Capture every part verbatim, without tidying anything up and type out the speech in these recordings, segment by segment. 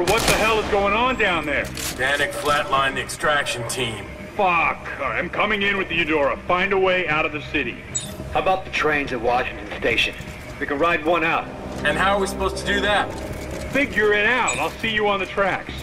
What the hell is going on down there? Danik flatlined the extraction team. Fuck. All right, I'm coming in with the Eudora. Find a way out of the city. How about the trains at Washington Station? We can ride one out. And how are we supposed to do that? Figure it out. I'll see you on the tracks.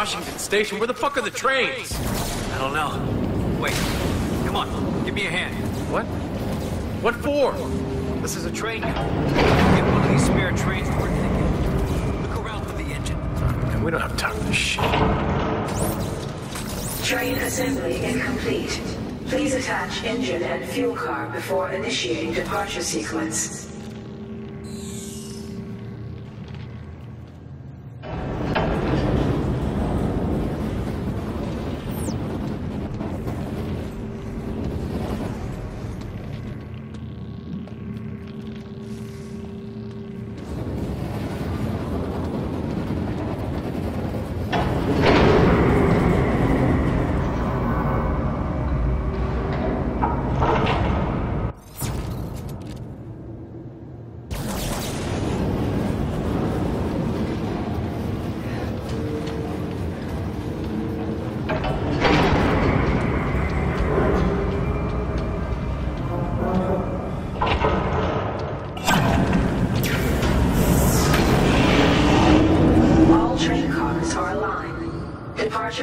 Washington Station? Where the fuck are the trains? I don't know. Wait. Come on. Give me a hand. What? What for? This is a train. Get one of these spare trains we're taking. Look around for the engine. Man, we don't have time for this shit. Train assembly incomplete. Please attach engine and fuel car before initiating departure sequence.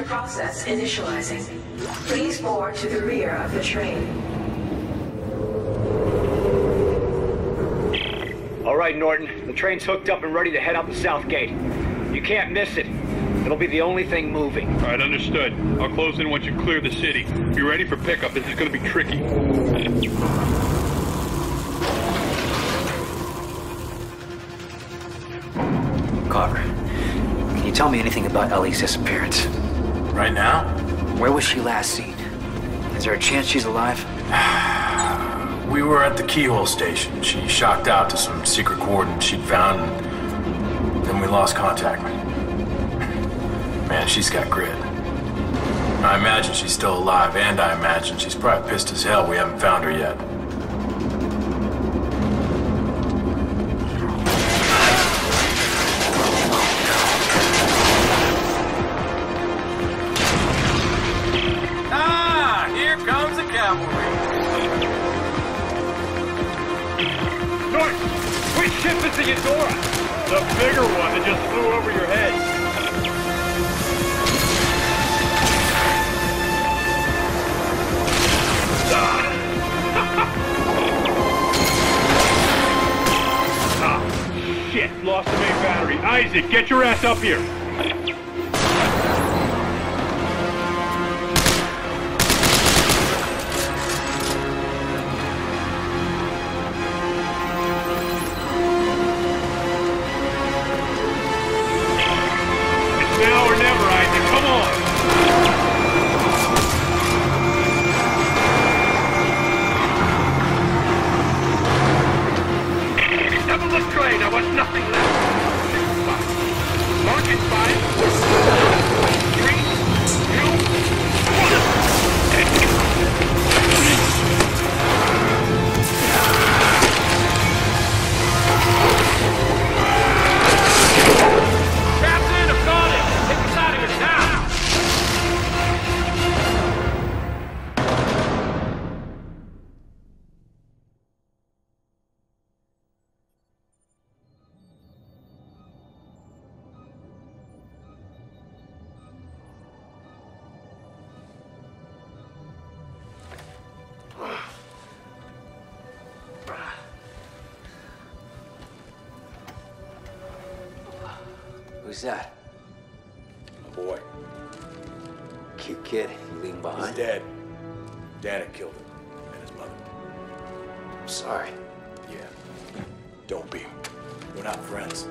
Process initializing. Please board to the rear of the train. All right, Norton. The train's hooked up and ready to head out the south gate. You can't miss it. It'll be the only thing moving. All right, understood. I'll close in once you clear the city. Be ready for pickup. This is going to be tricky. Carver, can you tell me anything about Ellie's disappearance? Right now? Where was she last seen? Is there a chance she's alive? We were at the Keyhole Station. She shocked out to some secret coordinates she'd found, and then we lost contact. Man, she's got grit. I imagine she's still alive, and I imagine she's probably pissed as hell we haven't found her yet. Eudora, the bigger one that just flew over your head. Ah, shit, lost the main battery. Isaac, get your ass up here. Who's that? My boy. Cute kid. You leaving behind? He's dead. Dana killed him. And his mother. I'm sorry. Yeah. Don't be. We're not friends.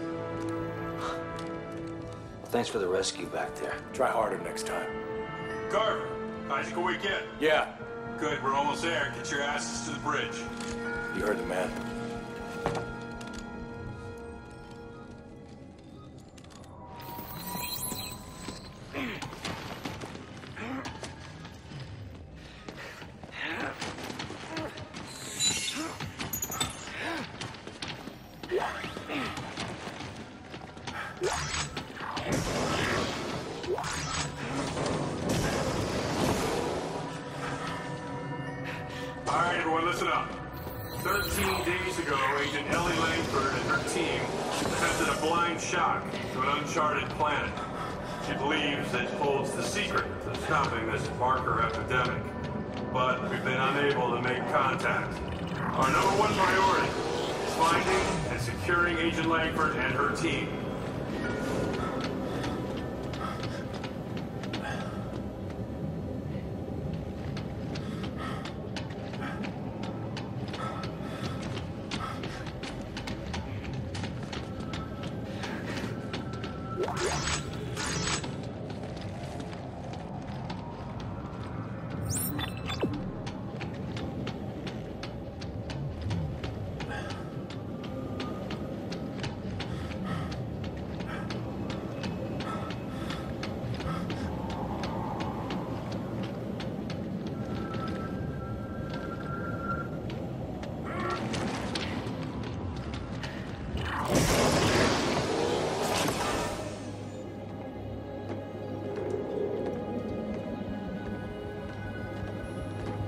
Well, thanks for the rescue back there. Try harder next time. Carver, how's your weekend? Yeah. Good, we're almost there. Get your asses to the bridge. You heard the man. Listen up. Thirteen days ago, Agent Ellie Langford and her team presented a blind shock to an uncharted planet. She believes it holds the secret of stopping this marker epidemic, but we've been unable to make contact. Our number one priority is finding and securing Agent Langford and her team.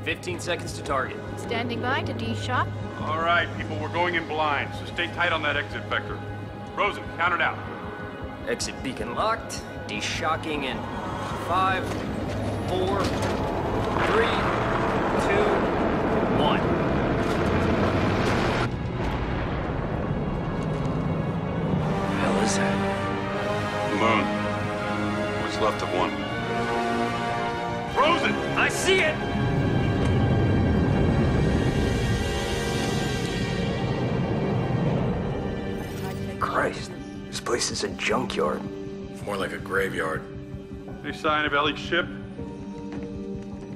fifteen seconds to target. Standing by to D-Shot. All right, people, we're going in blind, so stay tight on that exit vector. Rosen, count it out. Exit beacon locked. D-Shocking in five, four, three, two, one. What the hell is that? The moon. What's left of one. Rosen! I see it! Christ, this place is a junkyard. It's more like a graveyard. Any sign of Ellie's ship?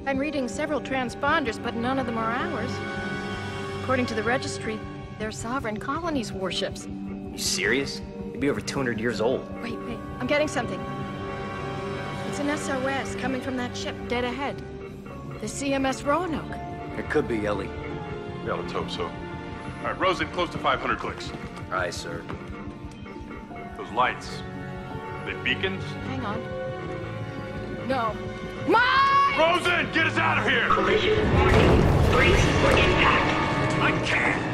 I'm reading several transponders, but none of them are ours. According to the registry, they're Sovereign Colonies warships. You serious? They'd be over two hundred years old. Wait, wait, I'm getting something. It's an S O S coming from that ship dead ahead. The C M S Roanoke. It could be Ellie. Yeah, let's hope so. All right, Rosen, close to five hundred clicks. Aye, sir. Those lights, they beacons? Hang on. No. Mine! Rosen, get us out of here! Collision warning. Brace for impact. I can't!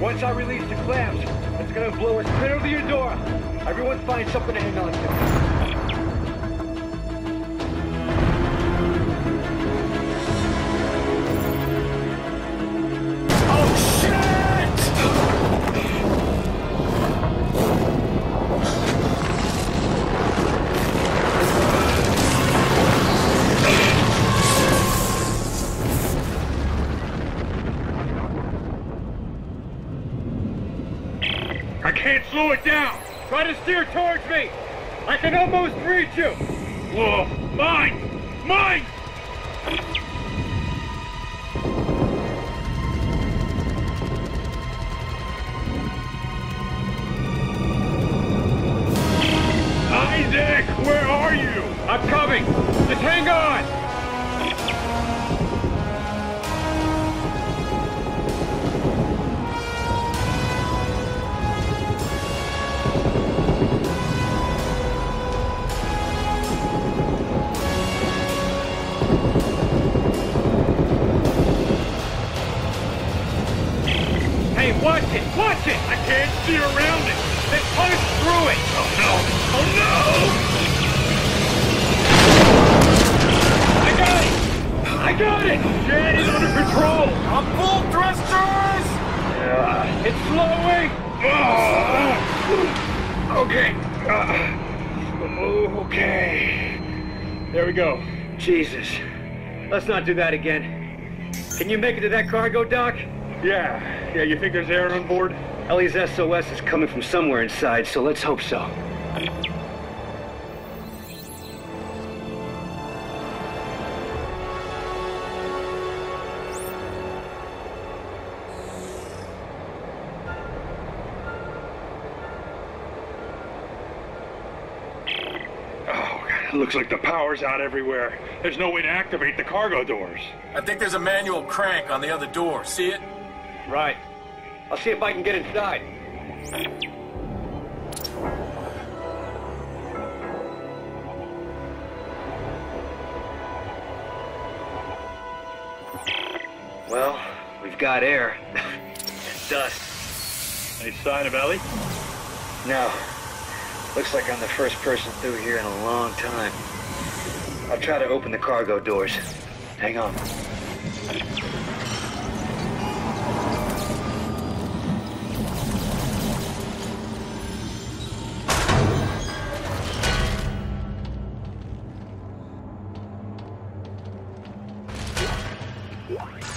Once I release the clamps, it's gonna blow us clear of the Eudora. Everyone find something to hang on to. Oh! can't slow it down. Try to steer towards me. I can almost reach you. Whoa, mine! Mine! Isaac, where are you? I'm coming. Just hang on. Watch it! I can't see around it! They punched through it! Oh no! Oh no! I got it! I got it! Jet is under control! I'm full thrusters! Uh, it's slowing! Uh, okay. Uh, okay. There we go. Jesus. Let's not do that again. Can you make it to that cargo dock? Yeah, yeah, you think there's air on board? Ellie's S O S is coming from somewhere inside, so let's hope so. Looks like the power's out everywhere. There's no way to activate the cargo doors. I think there's a manual crank on the other door. See it? Right. I'll see if I can get inside. Well, we've got air. And dust. Any sign of Ellie? No. Looks like I'm the first person through here in a long time. I'll try to open the cargo doors. Hang on. What?